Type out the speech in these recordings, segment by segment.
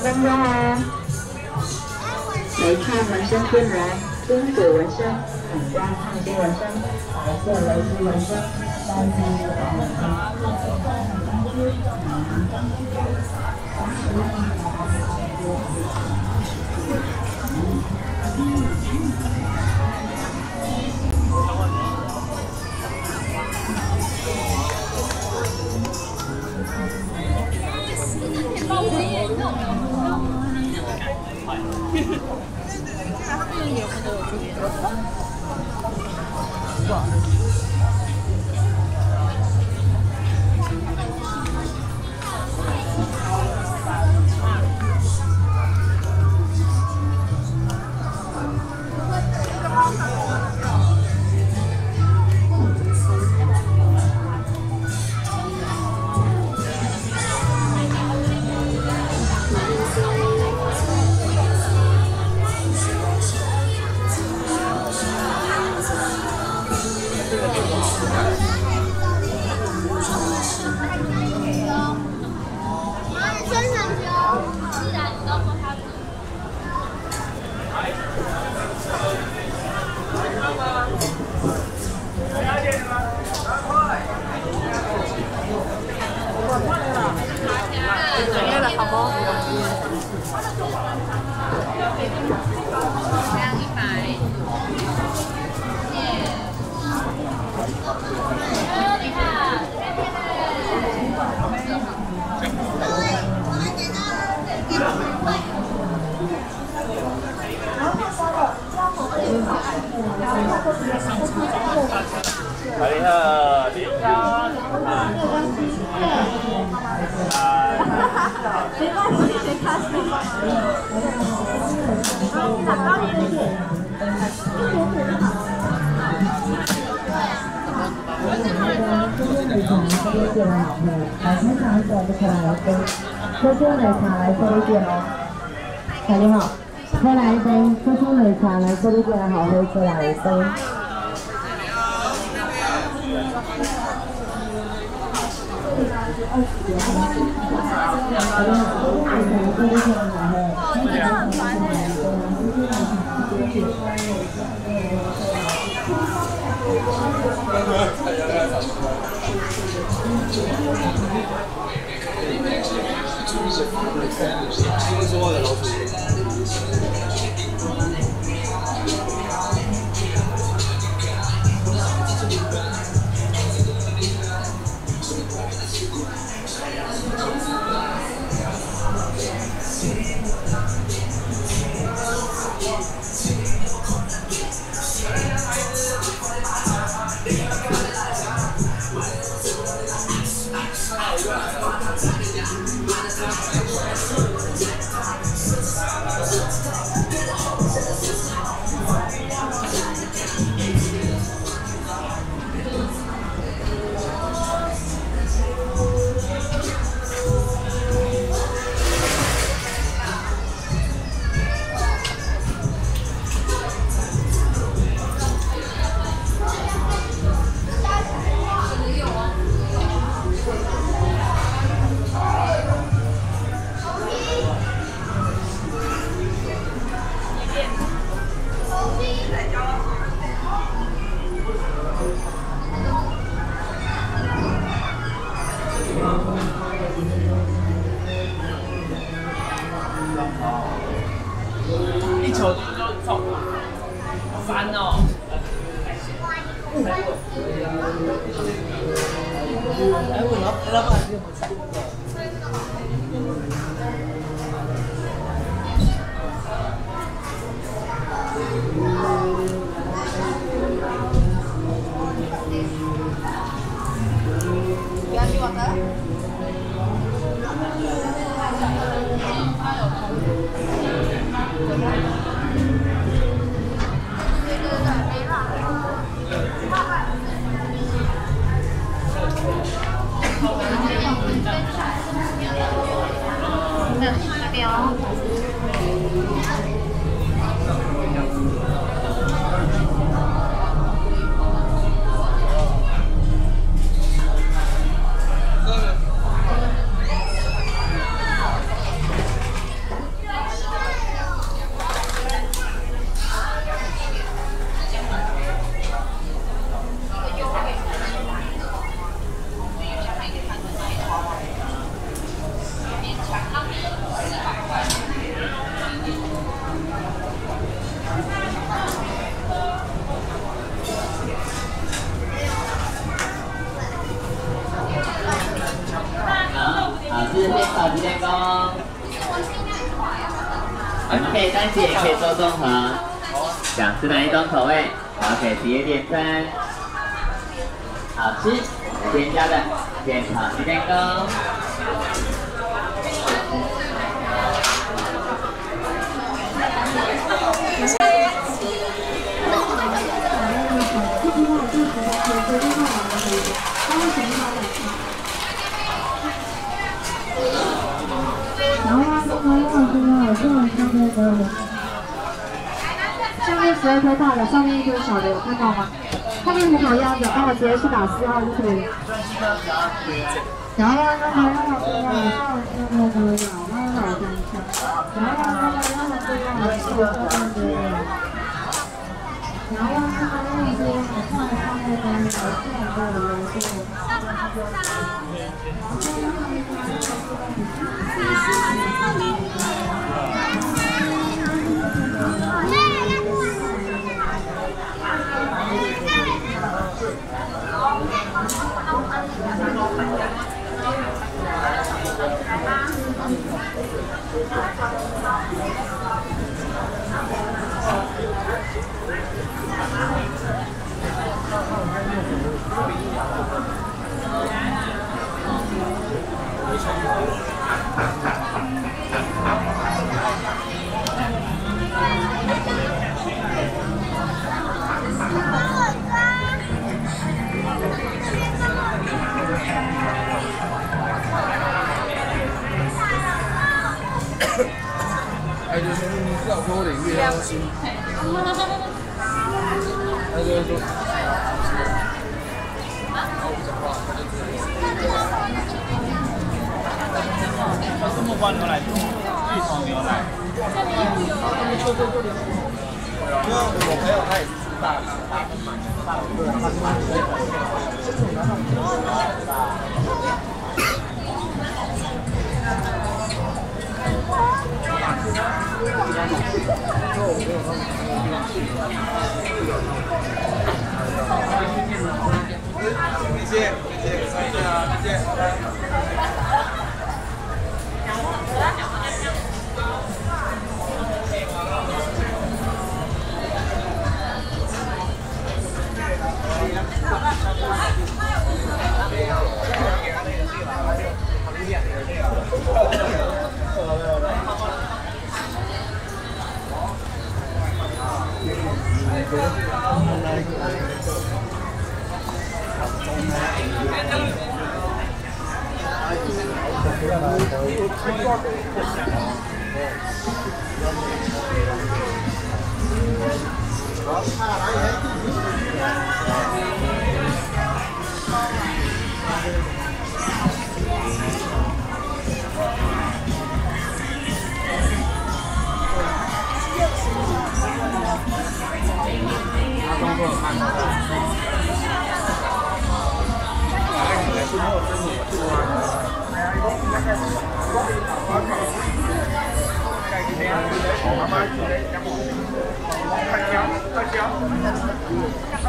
分钟哦。没看纹身天然金属纹身，很光烫金纹身，白色蕾丝纹身，单丝黄纹身。喝来一杯，喝出奶茶来，这杯过来好喝出来一杯。 是哪一种口味？好，可以直接点赞。好吃，今天家的健康鸡蛋糕。十二颗大的，上面一颗小的，有看到吗？后面很好样子，帮我直接去打四号就可以了。然后他就说你要说我得越伤心，他就说然后不讲话，他就直接他这么弯牛奶，一桶牛奶，因为我朋友他也是住大理。 停，我看一下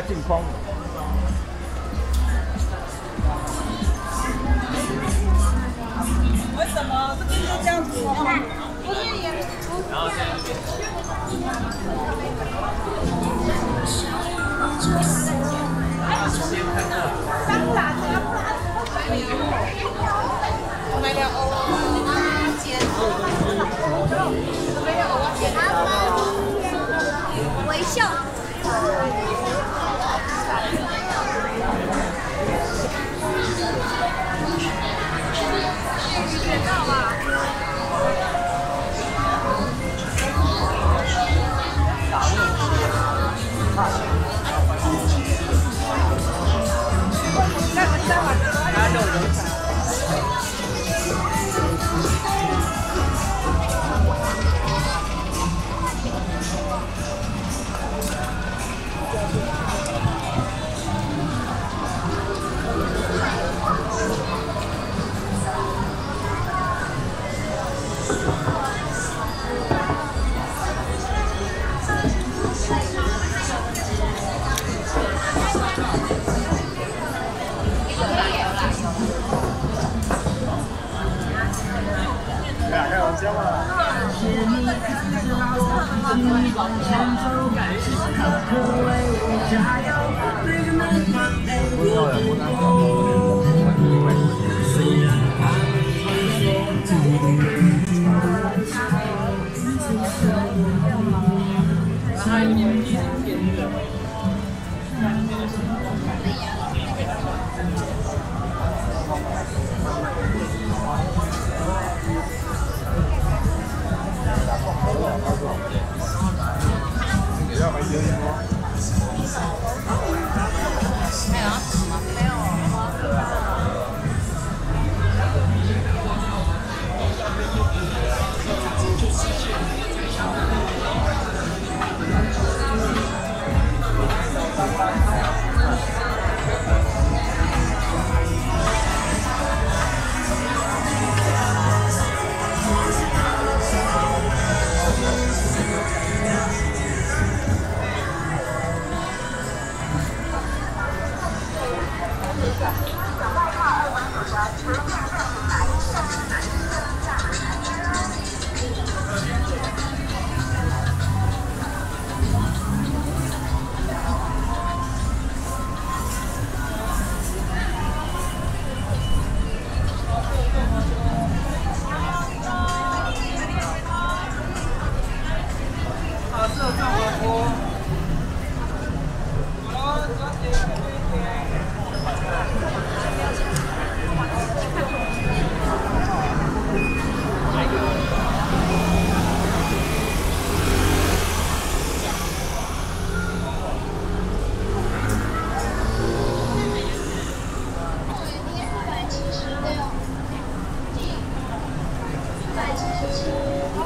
近况。为什么这边就这样子？不是也不。然后现在就。微笑。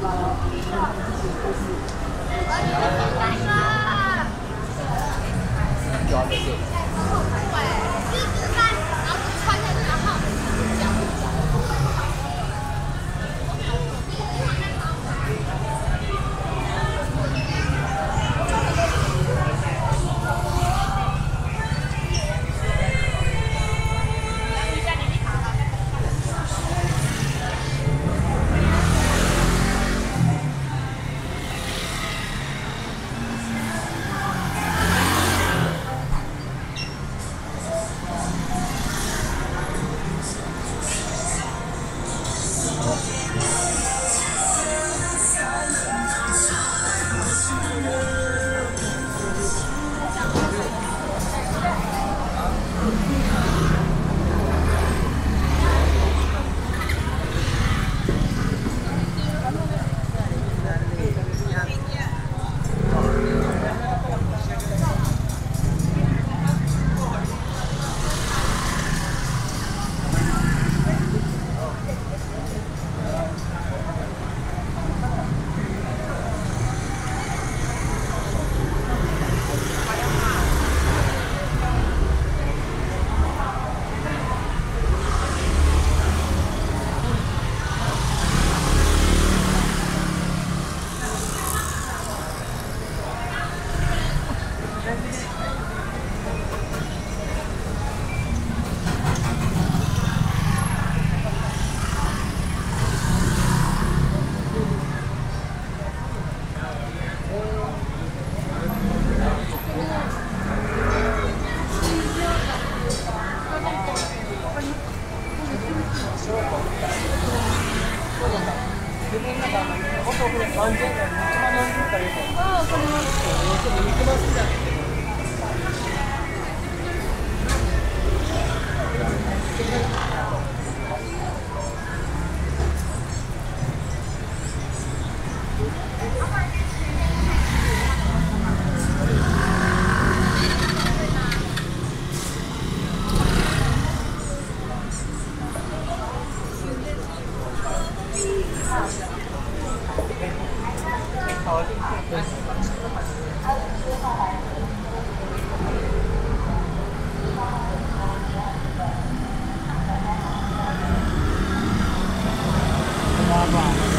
好吧。